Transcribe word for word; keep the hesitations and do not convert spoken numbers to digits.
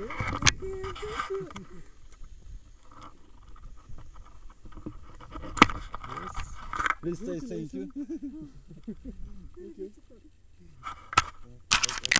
Yes. Please say thank you. Thank you.